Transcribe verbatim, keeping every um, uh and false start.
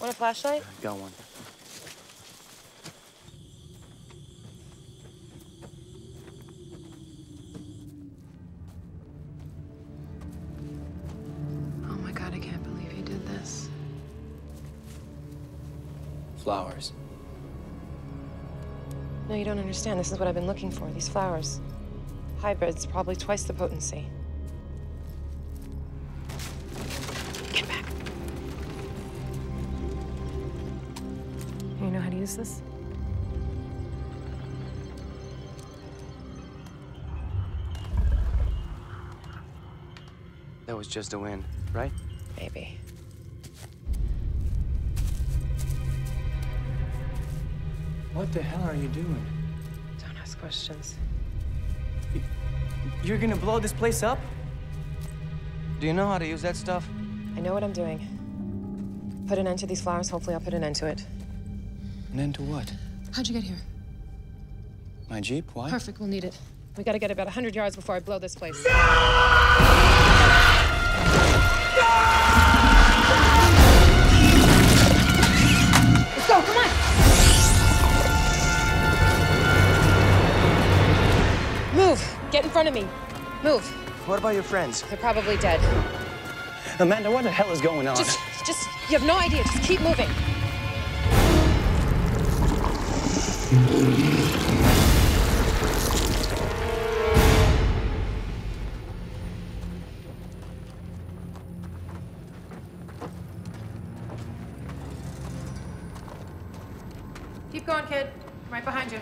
Want a flashlight? Got one. Oh my God, I can't believe he did this. Flowers. No, you don't understand. This is what I've been looking for, these flowers. Hybrids, probably twice the potency. Get back. You know how to use this? That was just a win, right? Maybe. What the hell are you doing? Don't ask questions. You're gonna blow this place up? Do you know how to use that stuff? I know what I'm doing. Put an end to these flowers, hopefully I'll put an end to it. An end to what? How'd you get here? My Jeep, why? Perfect, we'll need it. We gotta get about a hundred yards before I blow this place. No! No! Let's go, come on! Move! Get in front of me. Move. What about your friends? They're probably dead. Amanda, what the hell is going on? Just, just, you have no idea. Just keep moving. Keep going, kid. I'm right behind you.